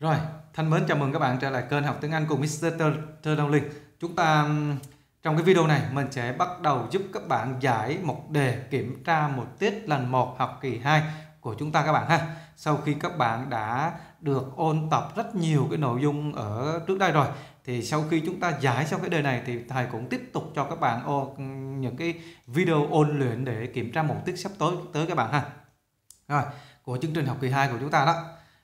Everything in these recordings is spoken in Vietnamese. Rồi, thân mến, chào mừng các bạn trở lại kênh Học Tiếng Anh cùng Mr. Long Linh. Chúng ta trong cái video này mình sẽ bắt đầu giúp các bạn giải một đề kiểm tra một tiết lần 1 học kỳ 2 của chúng ta các bạn ha. Sau khi các bạn đã được ôn tập rất nhiều cái nội dung ở trước đây rồi thì sau khi chúng ta giải xong cái đề này thì thầy cũng tiếp tục cho các bạn những cái video ôn luyện để kiểm tra một tiết sắp tới các bạn ha. Rồi, của chương trình học kỳ 2 của chúng ta đó.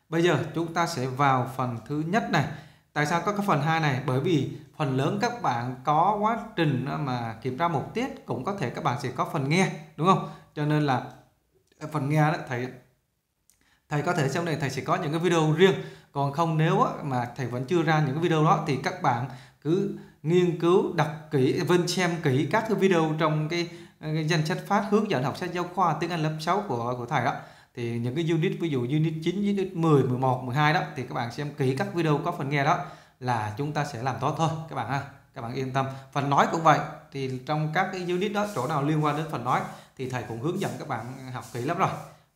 Bây giờ chúng ta sẽ vào phần thứ nhất này. Tại sao có cái phần 2 này? Bởi vì phần lớn các bạn có quá trình mà kiểm tra một tiết, cũng có thể các bạn sẽ có phần nghe, đúng không? Cho nên là phần nghe đó thầy có thể sau này thầy sẽ có những cái video riêng. Còn không, nếu mà thầy vẫn chưa ra những cái video đó thì các bạn cứ nghiên cứu, đọc kỹ, xem kỹ các cái video trong cái danh sách phát hướng dẫn học sách giáo khoa tiếng Anh lớp 6 của thầy đó. Thì những cái unit, ví dụ unit 9, unit 10, 11, 12 đó, thì các bạn xem kỹ các video có phần nghe đó là chúng ta sẽ làm tốt thôi các bạn ha. Các bạn yên tâm. Phần nói cũng vậy, thì trong các cái unit đó, chỗ nào liên quan đến phần nói thì thầy cũng hướng dẫn các bạn học kỹ lắm rồi.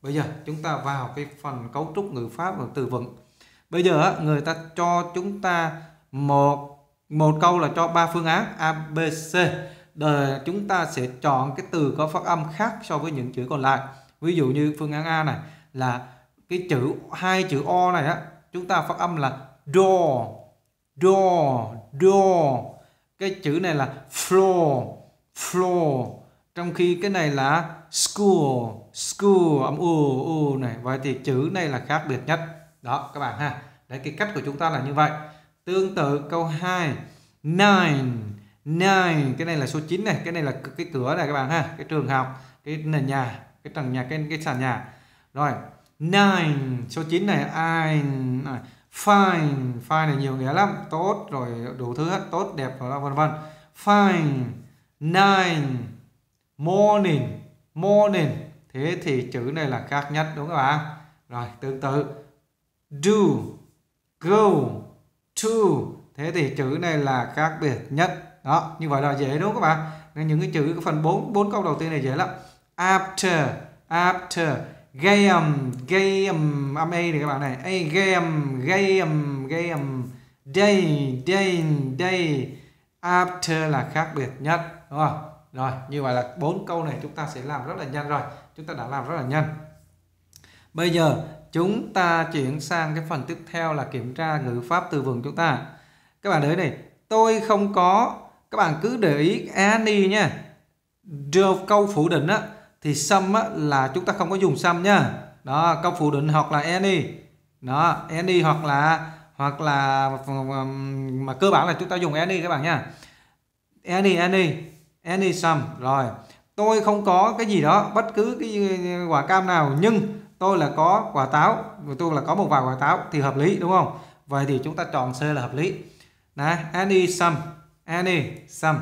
Bây giờ chúng ta vào cái phần cấu trúc ngữ pháp và từ vựng. Bây giờ người ta cho chúng ta một câu là cho 3 phương án A, B, C. Rồi chúng ta sẽ chọn cái từ có phát âm khác so với những chữ còn lại. Ví dụ như phương án A này là cái chữ, hai chữ O này á, chúng ta phát âm là door, door, door. Cái chữ này là floor, floor. Trong khi cái này là school, school, âm u, u này. Vậy thì chữ này là khác biệt nhất. Đó các bạn ha. Đấy, cái cách của chúng ta là như vậy. Tương tự câu 2, nine, nine. Cái này là số 9 này, cái này là cái cửa này các bạn ha, cái trường học, cái nền nhà, cái tầng nhà, cái sàn nhà. Rồi, nine, số 9 này, nine, fine, fine này nhiều nghĩa lắm, tốt rồi đủ thứ hết, tốt, đẹp rồi vân vân. Fine, nine, morning, morning. Thế thì chữ này là khác nhất đúng không các bạn? Rồi, tương tự do, go, to. Thế thì chữ này là khác biệt nhất. Đó, như vậy là dễ đúng không các bạn? Nên những cái chữ cái phần 4 câu đầu tiên này dễ lắm. After, after. Game, game, âm A này các bạn này. A, game, game, game. Day, day, day. After là khác biệt nhất, đúng không? Rồi, như vậy là 4 câu này chúng ta sẽ làm rất là nhanh rồi. Chúng ta đã làm rất là nhanh. Bây giờ chúng ta chuyển sang cái phần tiếp theo là kiểm tra ngữ pháp từ vựng chúng ta. Các bạn thấy này, tôi không có. Các bạn cứ để ý any nha. Được, câu phủ định á, thì some á, là chúng ta không có dùng some nha. Đó, câu phủ định hoặc là any. Đó, any hoặc là mà cơ bản là chúng ta dùng any các bạn nha. Any some. Rồi, tôi không có cái gì đó, bất cứ cái quả cam nào, nhưng tôi là có quả táo, tôi là có một vài quả táo thì hợp lý đúng không? Vậy thì chúng ta chọn C là hợp lý. Nè, any some.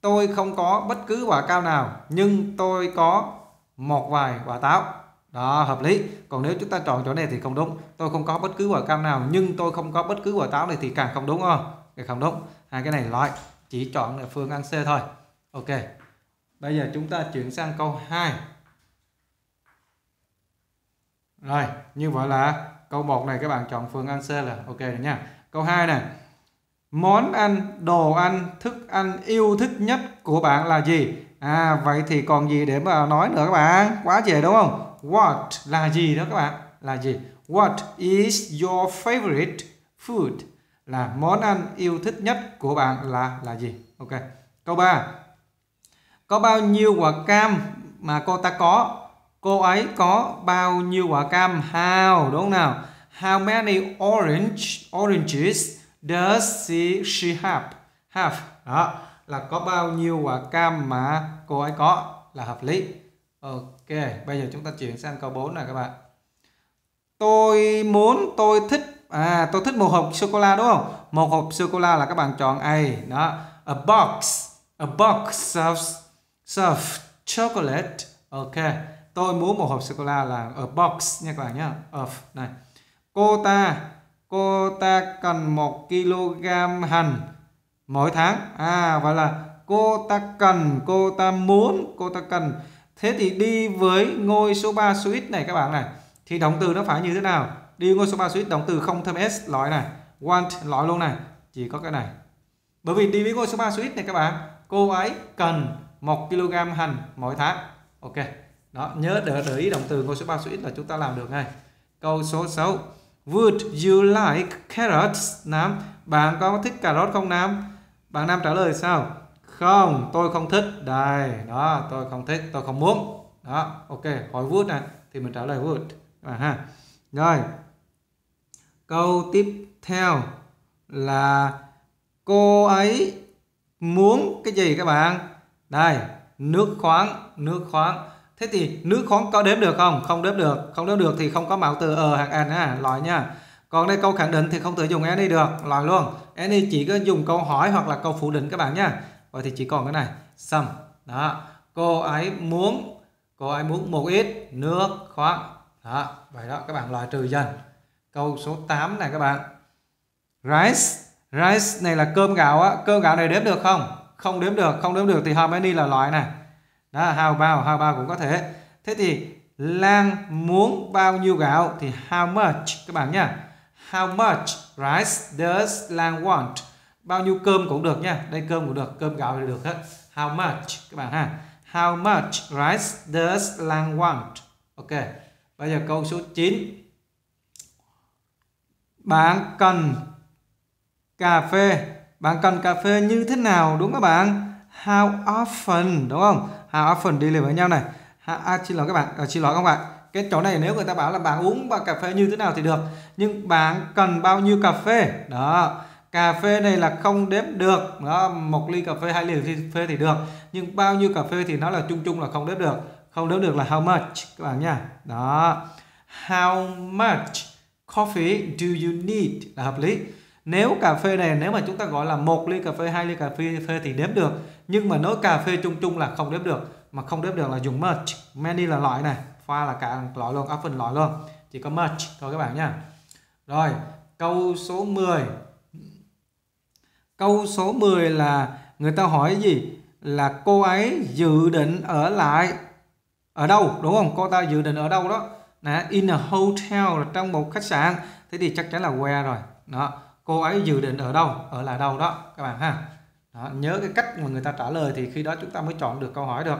Tôi không có bất cứ quả cam nào, nhưng tôi có một vài quả táo. Đó, hợp lý. Còn nếu chúng ta chọn chỗ này thì không đúng. Tôi không có bất cứ quả cam nào, nhưng tôi không có bất cứ quả táo này thì càng không đúng không? Càng không đúng. Hai cái này loại. Chỉ chọn là phương án C thôi. Ok. Bây giờ chúng ta chuyển sang câu 2. Rồi, như vậy là câu 1 này các bạn chọn phương án C là ok rồi nha. Câu 2 này. Món ăn, đồ ăn, thức ăn yêu thích nhất của bạn là gì? À, vậy thì còn gì để mà nói nữa các bạn? Quá dễ đúng không? What là gì đó các bạn? Là gì? What is your favorite food? Là món ăn yêu thích nhất của bạn là gì? Ok. Câu 3. Có bao nhiêu quả cam mà cô ta có? Cô ấy có bao nhiêu quả cam? How, đúng không nào? How many oranges? Does she have? Đó, là có bao nhiêu quả cam mà cô ấy có là hợp lý. Ok, bây giờ chúng ta chuyển sang câu 4 này các bạn. Tôi thích một hộp sô-cô-la đúng không? Một hộp sô-cô-la là các bạn chọn A. Đó, a box of chocolate. Ok, tôi muốn một hộp sô-cô-la là a box nha các bạn nhé. Of này. Cô ta cần 1 kg hành mỗi tháng. À, vậy là cô ta cần. Thế thì đi với ngôi số 3 suite này các bạn này. Thì động từ nó phải như thế nào? Đi ngôi số 3 suite đóng từ 0 thâm S nói này, want nói luôn này, chỉ có cái này. Bởi vì đi với ngôi số 3 suite này các bạn, cô ấy cần 1 kg hành mỗi tháng. Ok. Đó, nhớ để ý động từ ngôi số 3 suite là chúng ta làm được ngay. Câu số 6. Would you like carrots, Nam? Bạn có thích cà rốt không Nam? Bạn Nam trả lời sao? Không, tôi không thích. Đây, đó, tôi không thích, tôi không muốn. Đó, ok, hỏi would này thì mình trả lời would. À, ha. Rồi. Câu tiếp theo là cô ấy muốn cái gì các bạn? Đây, nước khoáng, nước khoáng. Thế thì nước khoáng có đếm được không? Không đếm được. Không đếm được thì không có mạo từ ở hàng an ha, loại nha. Còn đây câu khẳng định thì không thể dùng any được, loại luôn. Any chỉ có dùng câu hỏi hoặc là câu phủ định các bạn nha. Vậy thì chỉ còn cái này, some. Đó. Cô ấy muốn một ít nước khoáng. Đó, vậy đó các bạn loại trừ dần. Câu số 8 này các bạn. Rice này là cơm gạo á, cơm gạo này đếm được không? Không đếm được, không đếm được thì how many là loại này. Đó, how bao cũng có thể. Thế thì Lan muốn bao nhiêu gạo thì how much các bạn nha. How much rice does Lan want? Bao nhiêu cơm cũng được nha. Đây cơm cũng được, cơm gạo thì được hết. How much các bạn ha. How much rice does Lan want? Ok. Bây giờ câu số 9. Bạn cần cà phê như thế nào đúng các bạn? How often đúng không? How often đi liền với nhau này. Xin lỗi các bạn. Cái chỗ này nếu người ta bảo là bạn uống và cà phê như thế nào thì được, nhưng bạn cần bao nhiêu cà phê? Đó. Cà phê này là không đếm được. Đó, 1 ly cà phê, 2 ly cà phê thì được, nhưng bao nhiêu cà phê thì nó là chung là không đếm được. Không đếm được là how much các bạn nha. Đó. How much coffee do you need là hợp lý. Nếu cà phê này nếu mà chúng ta gọi là 1 ly cà phê, 2 ly cà phê thì đếm được, nhưng mà nói cà phê chung là không đếm được, mà không đếm được là dùng much. Many là loại này, pha là cả loại luôn, often loại luôn, chỉ có much thôi các bạn nha. Rồi câu số 10. Câu số 10 là người ta hỏi gì? Là cô ấy dự định ở lại ở đâu đúng không? Cô ta dự định ở đâu đó? Nè, in a hotel là trong một khách sạn. Thế thì chắc chắn là where rồi. Đó, cô ấy dự định ở đâu, ở lại đâu đó các bạn ha. Đó, nhớ cái cách mà người ta trả lời thì khi đó chúng ta mới chọn được câu hỏi được.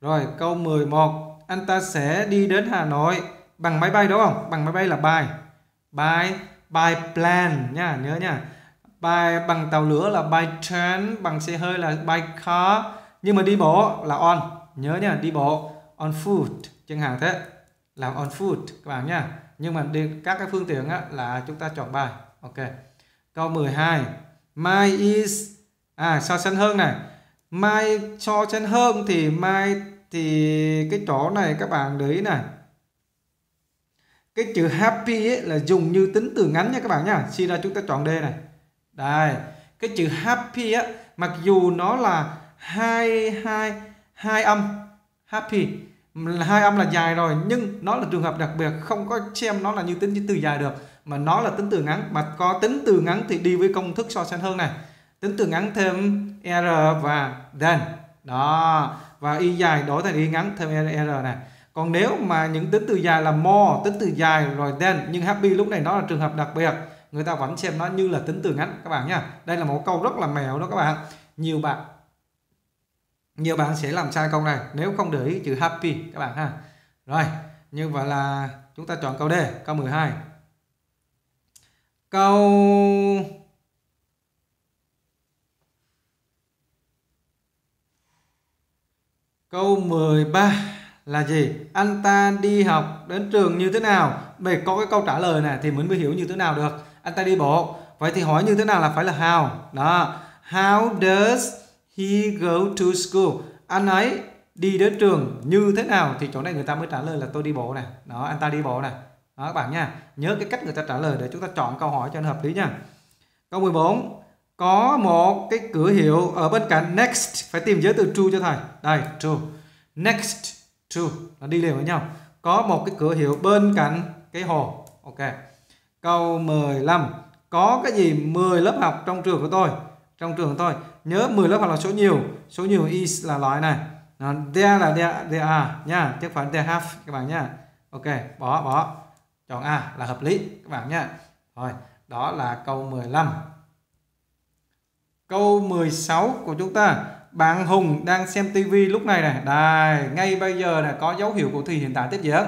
Rồi câu 11. Anh ta sẽ đi đến Hà Nội bằng máy bay đúng không? Bằng máy bay là by plane nha, nhớ nha. Bằng tàu lửa là by train, bằng xe hơi là by car, nhưng mà đi bộ là on, nhớ nha, đi bộ on foot chẳng hạn, thế là on foot các bạn nha. Nhưng mà đi các cái phương tiện á, là chúng ta chọn by. Ok. Câu 12. Mai is so sánh hơn này. Mai so sánh hơn thì mai thì cái chỗ này các bạn để ý này. Cái chữ happy ấy là dùng như tính từ ngắn nha các bạn nha. Suy ra chúng ta chọn D này. Đây, cái chữ happy á, mặc dù nó là hai âm happy, hai âm là dài rồi, nhưng nó là trường hợp đặc biệt, không có xem nó là như tính từ dài được, mà nó là tính từ ngắn. Mà có tính từ ngắn thì đi với công thức so sánh hơn này, tính từ ngắn thêm er và then đó, và y dài đổi thành y ngắn thêm er này. Còn nếu mà những tính từ dài là more, tính từ dài rồi then, nhưng happy lúc này nó là trường hợp đặc biệt, người ta vẫn xem nó như là tính từ ngắn các bạn nha. Đây là một câu rất là mẹo đó các bạn. Nhiều bạn sẽ làm sai câu này nếu không để ý chữ happy các bạn ha. Rồi, như vậy là chúng ta chọn câu D, câu 12. Câu 13 là gì? Anh ta đi học đến trường như thế nào? Để có cái câu trả lời này thì mình mới hiểu như thế nào được. Anh ta đi bộ. Vậy thì hỏi như thế nào là phải là how. Đó. How does he go to school? Anh ấy đi đến trường như thế nào? Thì chỗ này người ta mới trả lời là tôi đi bộ này. Đó, anh ta đi bộ này. Đó các bạn nha. Nhớ cái cách người ta trả lời để chúng ta chọn câu hỏi cho nó hợp lý nha. Câu 14. Có một cái cửa hiệu ở bên cạnh next. Phải tìm giới từ true cho thầy. Đây, true. Next, true. Nó đi liền với nhau. Có một cái cửa hiệu bên cạnh cái hồ. Ok. Câu 15. Có cái gì 10 lớp học trong trường của tôi? Trong trường của tôi. Nhớ 10 lớp học là số nhiều. Số nhiều is là loại này. There là there are nha. Chứ không phải there have các bạn nha. Ok. Bỏ. Chọn A là hợp lý các bạn nhé. Rồi, đó là câu 15. Câu 16 của chúng ta, bạn Hùng đang xem tivi lúc này này, đây, ngay bây giờ là có dấu hiệu của thì hiện tại tiếp diễn.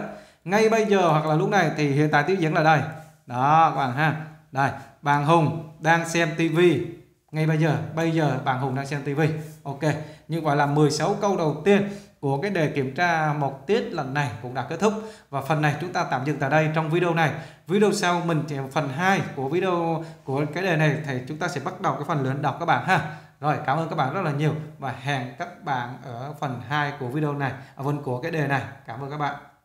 Ngay bây giờ hoặc là lúc này thì hiện tại tiếp diễn là đây. Đó các bạn ha. Đây, bạn Hùng đang xem tivi. Ngay bây giờ bạn Hùng đang xem tivi. Ok, như vậy là 16 câu đầu tiên của cái đề kiểm tra một tiết lần này cũng đã kết thúc. Và phần này chúng ta tạm dừng tại đây trong video này. Video sau mình sẽ phần 2 của video của cái đề này thì chúng ta sẽ bắt đầu cái phần luyện đọc các bạn ha. Rồi, cảm ơn các bạn rất là nhiều và hẹn các bạn ở phần 2 của video này, của cái đề này. Cảm ơn các bạn.